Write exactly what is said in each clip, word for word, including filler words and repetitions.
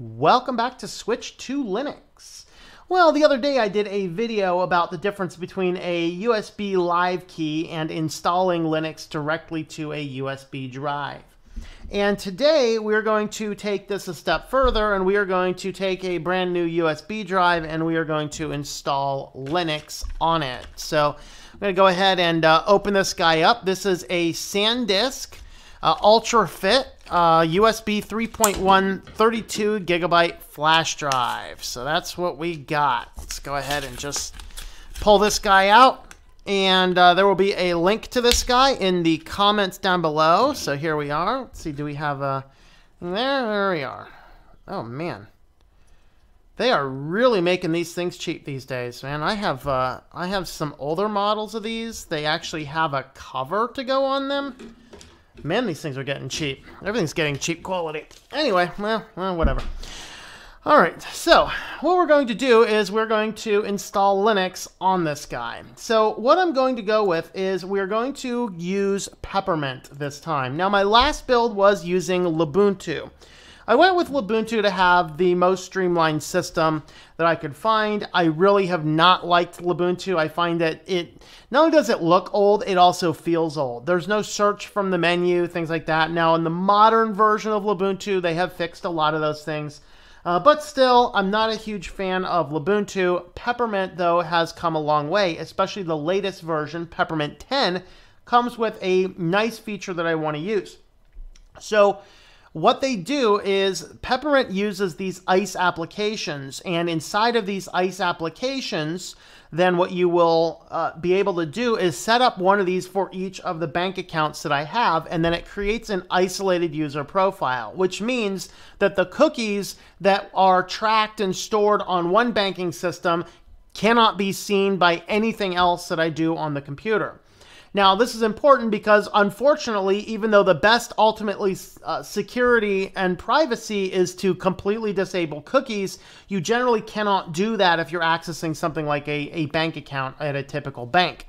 Welcome back to Switched to Linux. Well, the other day I did a video about the difference between a U S B live key and installing Linux directly to a U S B drive. And today we're going to take this a step further, and we are going to take a brand new U S B drive and we are going to install Linux on it. So I'm going to go ahead and uh, open this guy up. This is a SanDisk Uh, UltraFit uh, U S B three point one thirty-two gigabyte flash drive. So that's what we got. Let's go ahead and just pull this guy out, and uh, there will be a link to this guy in the comments down below. So here we are. Let's see, do we have a there? There we are. Oh man, they are really making these things cheap these days, man. I have uh, I have some older models of these. They actually have a cover to go on them. Man, these things are getting cheap. Everything's getting cheap quality. Anyway, well, well, whatever. All right, so what we're going to do is we're going to install Linux on this guy. So what I'm going to go with is we're going to use Peppermint this time. Now, my last build was using Lubuntu. I went with Lubuntu to have the most streamlined system that I could find. I really have not liked Lubuntu. I find that it, not only does it look old, it also feels old. There's no search from the menu, things like that. Now, in the modern version of Lubuntu, they have fixed a lot of those things. Uh, but still, I'm not a huge fan of Lubuntu. Peppermint, though, has come a long way, especially the latest version, Peppermint ten, comes with a nice feature that I want to use. So what they do is Peppermint uses these ICE applications, and inside of these ICE applications, then what you will uh, be able to do is set up one of these for each of the bank accounts that I have, and then it creates an isolated user profile, which means that the cookies that are tracked and stored on one banking system cannot be seen by anything else that I do on the computer. Now, this is important because, unfortunately, even though the best ultimately uh, security and privacy is to completely disable cookies, you generally cannot do that if you're accessing something like a, a bank account at a typical bank.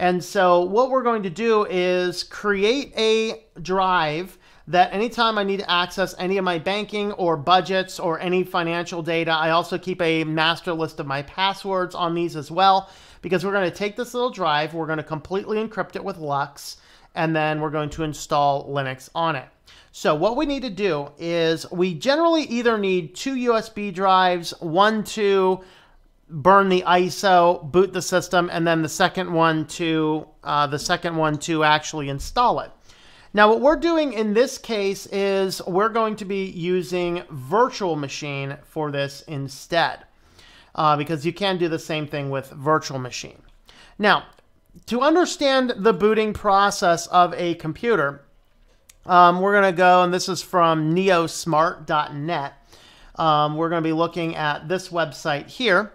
And so what we're going to do is create a drive that anytime I need to access any of my banking or budgets or any financial data, I also keep a master list of my passwords on these as well, because we're going to take this little drive, we're going to completely encrypt it with LUKS, and then we're going to install Linux on it. So what we need to do is we generally either need two U S B drives, one to burn the I S O, boot the system, and then the second one to uh, the second one to actually install it. Now, what we're doing in this case is we're going to be using Virtual Machine for this instead, uh, because you can do the same thing with Virtual Machine. Now, to understand the booting process of a computer, um, we're going to go, and this is from Neosmart dot net. Um, we're going to be looking at this website here.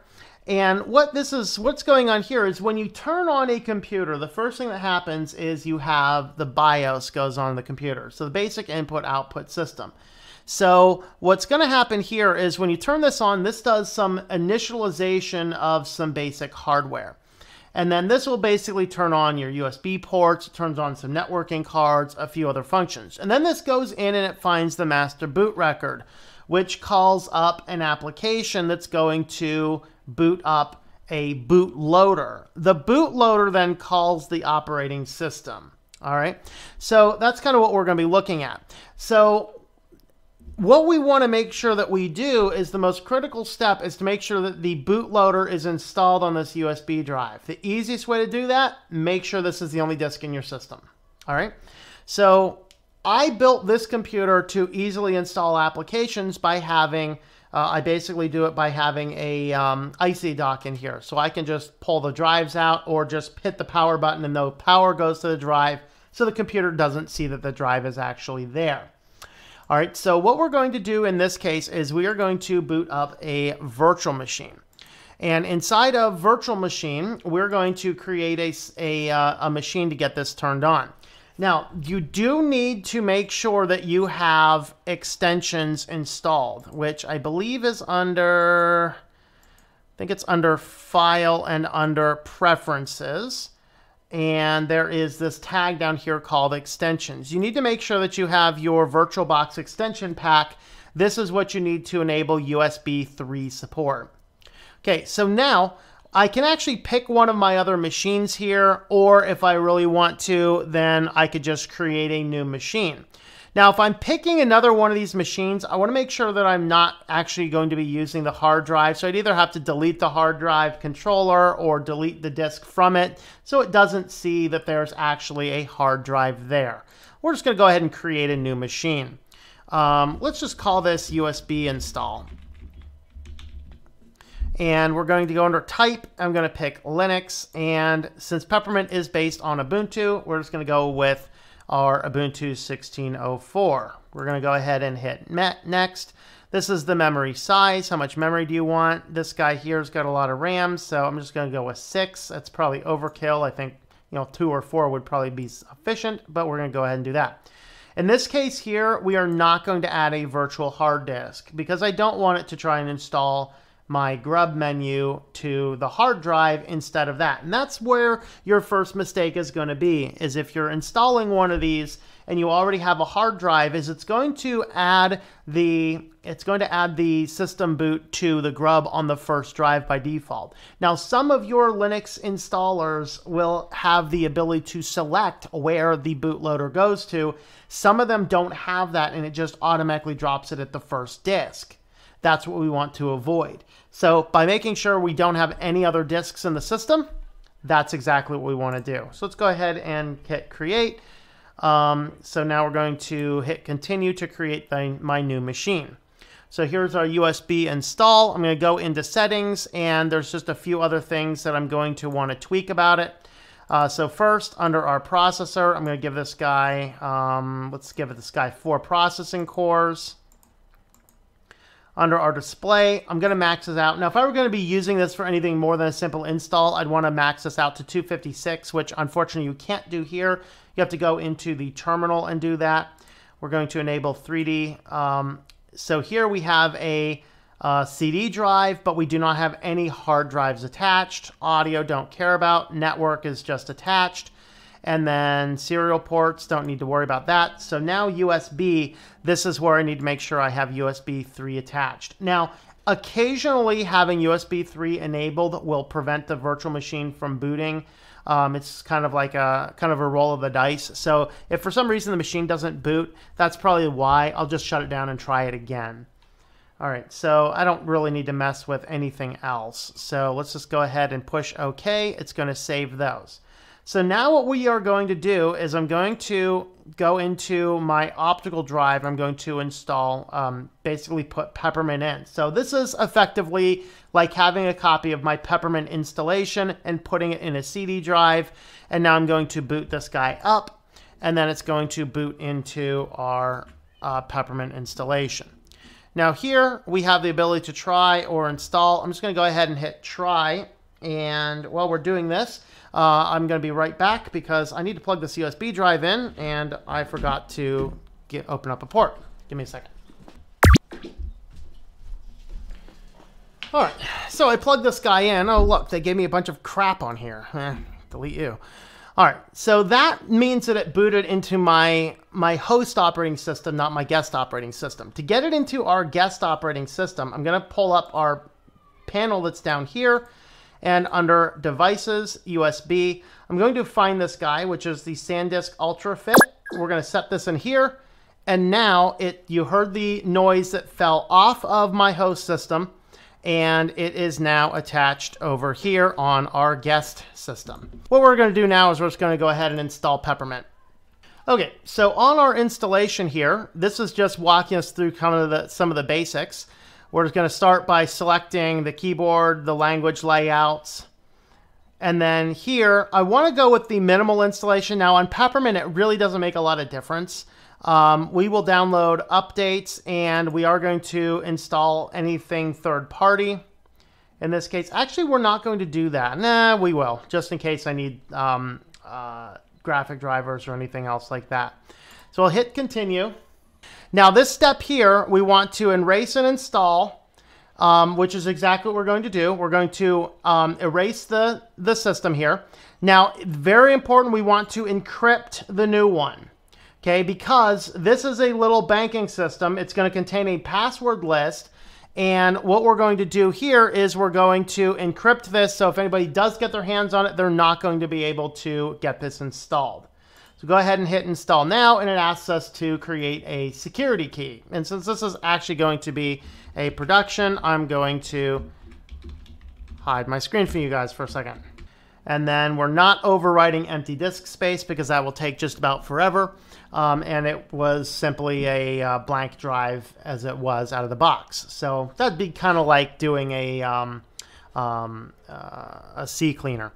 And what this is, what's going on here is when you turn on a computer, the first thing that happens is you have the BIOS goes on the computer. So the basic input output system. So what's going to happen here is when you turn this on, this does some initialization of some basic hardware. And then this will basically turn on your U S B ports, it turns on some networking cards, a few other functions. And then this goes in and it finds the master boot record, which calls up an application that's going to boot up a bootloader. The bootloader then calls the operating system. All right. So that's kind of what we're going to be looking at. So what we want to make sure that we do is the most critical step is to make sure that the bootloader is installed on this U S B drive. The easiest way to do that, make sure this is the only disk in your system. All right. So I built this computer to easily install applications by having Uh, I basically do it by having a um, Icydock in here. So I can just pull the drives out or just hit the power button and the power goes to the drive so the computer doesn't see that the drive is actually there. All right, so what we're going to do in this case is we are going to boot up a virtual machine. And inside of virtual machine, we're going to create a, a, uh, a machine to get this turned on. Now, you do need to make sure that you have extensions installed, which I believe is under, I think it's under File and under Preferences. And there is this tag down here called Extensions. You need to make sure that you have your VirtualBox extension pack This is what you need to enable U S B three support. Okay, so now I can actually pick one of my other machines here, or if I really want to, then I could just create a new machine. Now, if I'm picking another one of these machines, I want to make sure that I'm not actually going to be using the hard drive. So I'd either have to delete the hard drive controller or delete the disk from it so it doesn't see that there's actually a hard drive there. We're just going to go ahead and create a new machine. Um, let's just call this U S B install. And we're going to go under type. I'm going to pick Linux. And since Peppermint is based on Ubuntu, we're just going to go with our Ubuntu sixteen oh four. We're going to go ahead and hit next. This is the memory size. How much memory do you want? This guy here's got a lot of RAM, so I'm just going to go with six. That's probably overkill. I think, you know, two or four would probably be sufficient, but we're going to go ahead and do that. In this case here, we are not going to add a virtual hard disk because I don't want it to try and install my grub menu to the hard drive instead of that. And that's where your first mistake is going to be, is if you're installing one of these and you already have a hard drive, is it's going to add the it's going to add the system boot to the grub on the first drive by default. Now, some of your Linux installers will have the ability to select where the bootloader goes to. Some of them don't have that, and it just automatically drops it at the first disk. That's what we want to avoid. So by making sure we don't have any other disks in the system, that's exactly what we want to do. So let's go ahead and hit create. Um, so now we're going to hit continue to create the, my new machine. So here's our U S B install. I'm going to go into settings, and there's just a few other things that I'm going to want to tweak about it. Uh, so first, under our processor, I'm going to give this guy, um, let's give it this guy four processing cores. Under our display, I'm going to max this out. Now, if I were going to be using this for anything more than a simple install, I'd want to max this out to two fifty-six, which unfortunately you can't do here. You have to go into the terminal and do that. We're going to enable three D. Um, so here we have a uh, C D drive, but we do not have any hard drives attached. Audio, don't care about. Network is just attached. And then serial ports, don't need to worry about that. So now U S B, this is where I need to make sure I have U S B three attached. Now, occasionally having U S B three enabled will prevent the virtual machine from booting. Um, it's kind of like a kind of a roll of the dice. So if for some reason the machine doesn't boot, that's probably why. I'll just shut it down and try it again. All right, so I don't really need to mess with anything else. So let's just go ahead and push OK. It's going to save those. So now what we are going to do is I'm going to go into my optical drive. I'm going to install, um, basically put Peppermint in. So this is effectively like having a copy of my Peppermint installation and putting it in a C D drive. And now I'm going to boot this guy up, and then it's going to boot into our uh, Peppermint installation. Now here we have the ability to try or install. I'm just going to go ahead and hit try. And while we're doing this, uh, I'm going to be right back because I need to plug this U S B drive in, and I forgot to get, open up a port. Give me a second. All right, so I plugged this guy in. Oh, look, they gave me a bunch of crap on here. Eh, delete you. All right, so that means that it booted into my, my host operating system, not my guest operating system. To get it into our guest operating system, I'm going to pull up our panel that's down here. And under Devices, U S B, I'm going to find this guy, which is the SanDisk UltraFit. We're going to set this in here. And now it you heard the noise that fell off of my host system, and it is now attached over here on our guest system. What we're going to do now is we're just going to go ahead and install Peppermint. Okay, so on our installation here, this is just walking us through kind of the, some of the basics. We're just going to start by selecting the keyboard, the language layouts. And then here, I want to go with the minimal installation. Now on Peppermint, it really doesn't make a lot of difference. Um, we will download updates, and we are going to install anything third party. In this case, actually, we're not going to do that. Nah, we will, just in case I need um, uh, graphic drivers or anything else like that. So I'll hit continue. Now this step here, we want to erase and install, um, which is exactly what we're going to do. We're going to um, erase the, the system here. Now, very important, we want to encrypt the new one. okay? Because this is a little banking system. It's going to contain a password list. And what we're going to do here is we're going to encrypt this. So if anybody does get their hands on it, they're not going to be able to get this installed. So go ahead and hit install now, and it asks us to create a security key. And since this is actually going to be a production, I'm going to hide my screen for you guys for a second. And then we're not overwriting empty disk space because that will take just about forever. Um, and it was simply a uh, blank drive as it was out of the box. So that'd be kind of like doing a, um, um, uh, a C cleaner.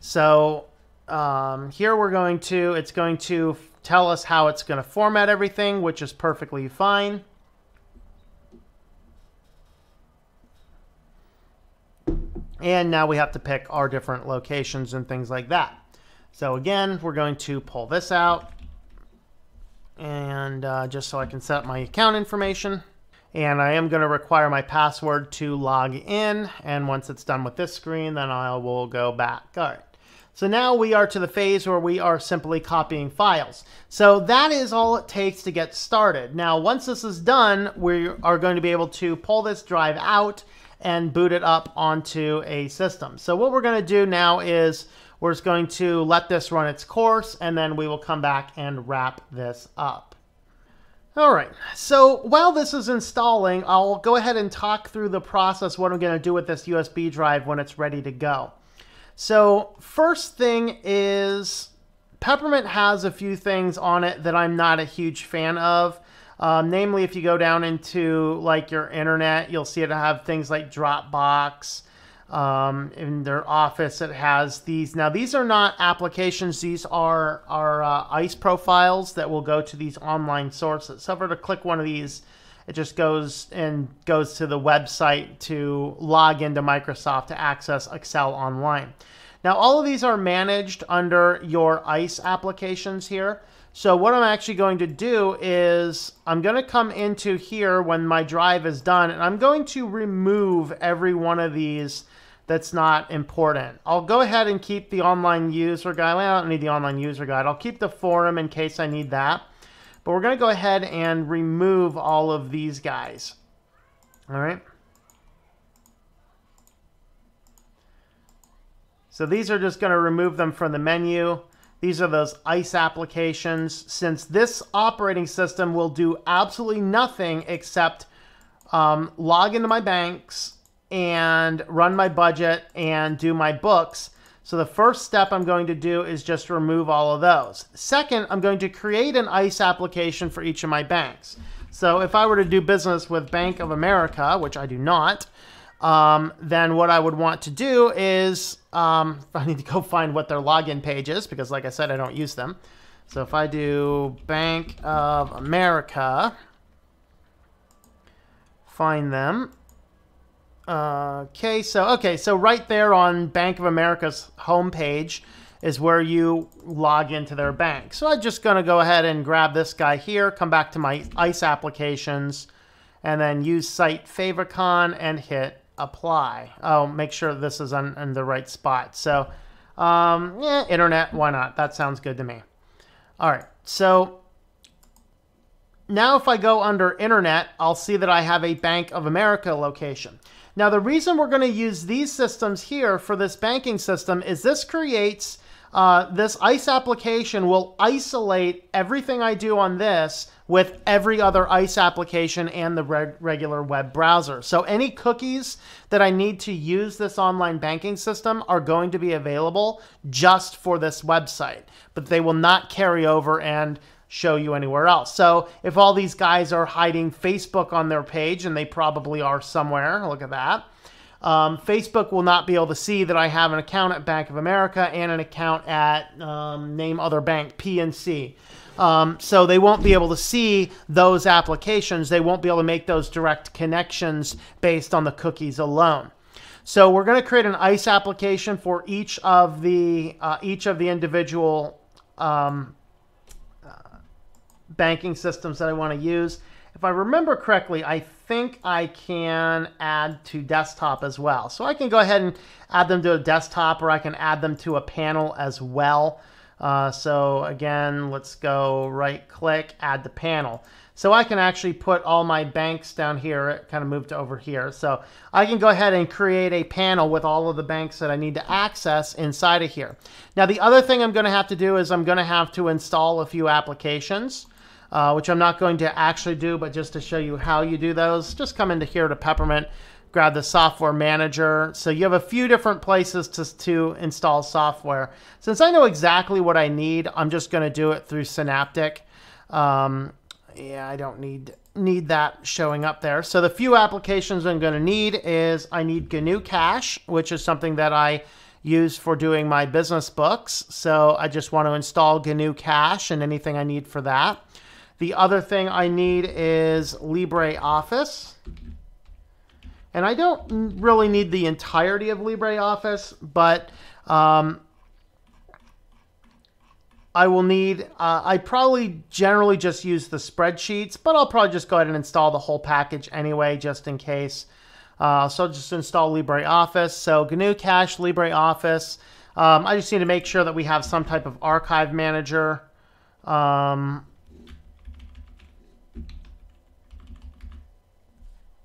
So um, here we're going to, it's going to tell us how it's going to format everything, which is perfectly fine. And now we have to pick our different locations and things like that. So again, we're going to pull this out. And uh, just so I can set up my account information. And I am going to require my password to log in. And once it's done with this screen, then I will go back. All right. So now we are to the phase where we are simply copying files. So that is all it takes to get started. Now, once this is done, we are going to be able to pull this drive out and boot it up onto a system. So what we're going to do now is we're just going to let this run its course, and then we will come back and wrap this up. All right, so while this is installing, I'll go ahead and talk through the process, what I'm going to do with this U S B drive when it's ready to go. So first thing is Peppermint has a few things on it that I'm not a huge fan of. Um, namely, if you go down into like your internet, you'll see it have things like Dropbox. Um, in their office, it has these. Now, these are not applications. These are our uh, ICE profiles that will go to these online sources. So if I were to click one of these, it just goes and goes to the website to log into Microsoft to access Excel online. Now, all of these are managed under your ICE applications here. So what I'm actually going to do is I'm going to come into here when my drive is done, and I'm going to remove every one of these that's not important. I'll go ahead and keep the online user guide. Well, I don't need the online user guide. I'll keep the forum in case I need that. But we're going to go ahead and remove all of these guys. All right. So these are just going to remove them from the menu. These are those ICE applications. Since this operating system will do absolutely nothing except um, log into my banks and run my budget and do my books. So the first step I'm going to do is just remove all of those. Second, I'm going to create an ICE application for each of my banks. So if I were to do business with Bank of America, which I do not, Um, then what I would want to do is um, I need to go find what their login page is because, like I said, I don't use them. So if I do Bank of America, find them. Uh, okay, so okay, so right there on Bank of America's homepage is where you log into their bank. So I'm just going to go ahead and grab this guy here, come back to my ICE applications, and then use Site favicon and hit apply. Oh, make sure this is on, on the right spot. So, um, yeah, internet, why not? That sounds good to me. All right, so now if I go under internet, I'll see that I have a Bank of America location. Now, the reason we're gonna use these systems here for this banking system is this creates, uh, this ICE application will isolate everything I do on this with every other ICE application and the reg regular web browser. So any cookies that I need to use this online banking system are going to be available just for this website, but they will not carry over and show you anywhere else. So if all these guys are hiding Facebook on their page, and they probably are somewhere, look at that, um, Facebook will not be able to see that I have an account at Bank of America and an account at um, name other bank, P N C. Um, so they won't be able to see those applications. They won't be able to make those direct connections based on the cookies alone. So we're going to create an ICE application for each of the uh, each of the individual um, uh, banking systems that I want to use. If I remember correctly, I think I can add to desktop as well. So I can go ahead and add them to a desktop, or I can add them to a panel as well. Uh, so again, let's go right click, add the panel. So I can actually put all my banks down here. It kind of moved over here. So I can go ahead and create a panel with all of the banks that I need to access inside of here. Now, the other thing I'm going to have to do is I'm going to have to install a few applications, uh, which I'm not going to actually do, but just to show you how you do those, just come into here to Peppermint, grab the software manager. So you have a few different places to, to install software. Since I know exactly what I need, I'm just going to do it through Synaptic. Um, Yeah, I don't need need that showing up there. So the few applications I'm going to need is I need G N U Cash, which is something that I use for doing my business books. So I just want to install G N U Cash and anything I need for that. The other thing I need is LibreOffice. And I don't really need the entirety of LibreOffice, but um, I will need, uh, I probably generally just use the spreadsheets, but I'll probably just go ahead and install the whole package anyway, just in case. Uh, so I'll just install LibreOffice. So G N U Cache, LibreOffice. Um, I just need to make sure that we have some type of archive manager. Um,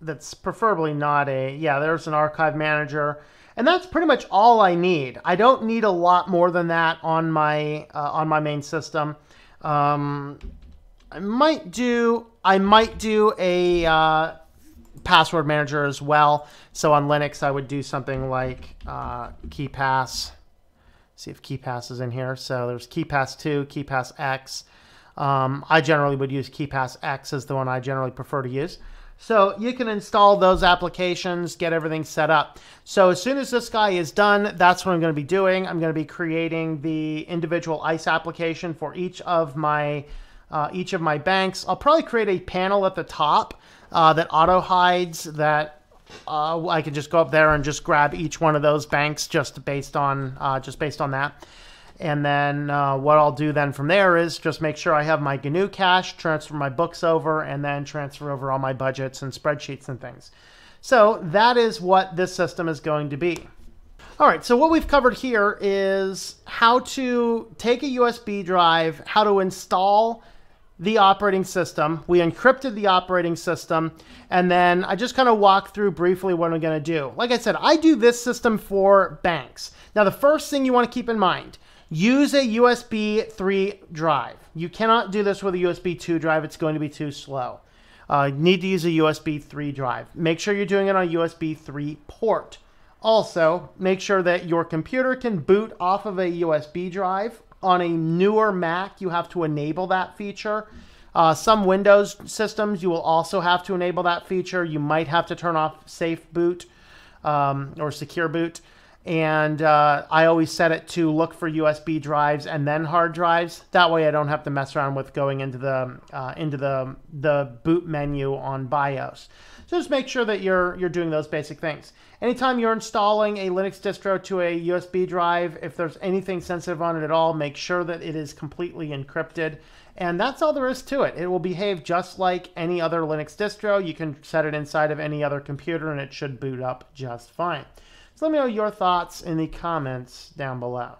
that's preferably not a, yeah, there's an archive manager. And that's pretty much all I need. I don't need a lot more than that on my uh, on my main system. Um, I might do I might do a uh, password manager as well. So on Linux, I would do something like uh, KeePass. See if KeePass is in here. So there's KeePass two, KeePass X. Um, I generally would use KeePass X as the one I generally prefer to use. So you can install those applications, get everything set up. So as soon as this guy is done, that's what I'm going to be doing. I'm going to be creating the individual ICE application for each of my uh, each of my banks. I'll probably create a panel at the top uh, that auto hides that uh, I can just go up there and just grab each one of those banks just based on uh, just based on that. And then uh, what I'll do then from there is just make sure I have my G N U Cache, transfer my books over, and then transfer over all my budgets and spreadsheets and things. So that is what this system is going to be. All right, so what we've covered here is how to take a U S B drive, how to install the operating system. We encrypted the operating system, and then I just kind of walk through briefly what I'm gonna do. Like I said, I do this system for banks. Now, the first thing you wanna keep in mind, use a U S B three drive. You cannot do this with a U S B two drive. It's going to be too slow. Uh, you need to use a U S B three drive. Make sure you're doing it on a U S B three port. Also, make sure that your computer can boot off of a U S B drive. On a newer Mac, you have to enable that feature. Uh, some Windows systems, you will also have to enable that feature. You might have to turn off Safe Boot um, or Secure Boot. And uh, I always set it to look for U S B drives and then hard drives. That way I don't have to mess around with going into the uh, into the the boot menu on BIOS. So just make sure that you're you're doing those basic things. Anytime you're installing a Linux distro to a U S B drive, if there's anything sensitive on it at all, make sure that it is completely encrypted. And that's all there is to it. It will behave just like any other Linux distro. You can set it inside of any other computer and it should boot up just fine. So let me know your thoughts in the comments down below.